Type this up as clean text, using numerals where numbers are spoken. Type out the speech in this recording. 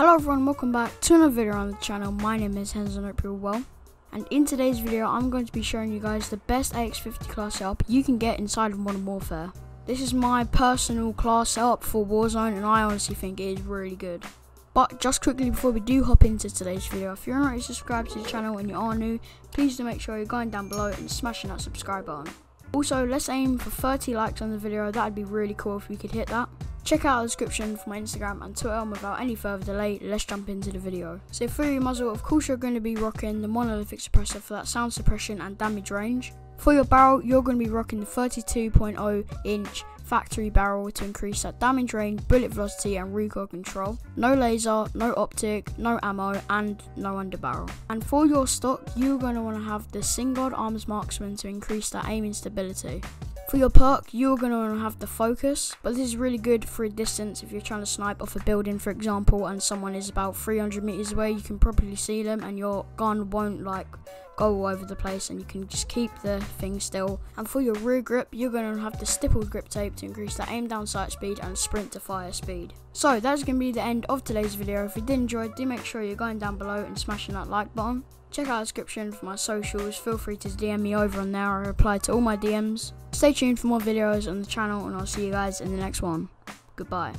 Hello everyone, welcome back to another video on the channel. My name is Henerrz and I hope you're well. And in today's video, I'm going to be showing you guys the best AX-50 class setup you can get inside of Modern Warfare. This is my personal class setup for Warzone and I honestly think it is really good. But just quickly before we do hop into today's video, if you're already subscribed to the channel and you are new, please do make sure you're going down below and smashing that subscribe button. Also, let's aim for 30 likes on the video. That'd be really cool if we could hit that. Check out the description for my Instagram and Twitter, and without any further delay, let's jump into the video. So for your muzzle, of course you're going to be rocking the monolithic suppressor for that sound suppression and damage range. For your barrel, you're going to be rocking the 32.0 inch factory barrel to increase that damage range, bullet velocity and recoil control. No laser, no optic, no ammo and no underbarrel. And for your stock, you're going to want to have the Singard Arms Marksman to increase that aiming stability. For your perk, you're going to want to have the focus, but this is really good for a distance. If you're trying to snipe off a building, for example, and someone is about 300 meters away, you can properly see them and your gun won't go all over the place and you can just keep the thing still. And for your rear grip, you're going to have the stipple grip tape to increase the aim down sight speed and sprint to fire speed. So that's going to be the end of today's video. If you did enjoy it, do make sure you're going down below and smashing that like button. Check out the description for my socials, feel free to DM me over on there, I reply to all my DMs. Stay tuned for more videos on the channel and I'll see you guys in the next one. Goodbye.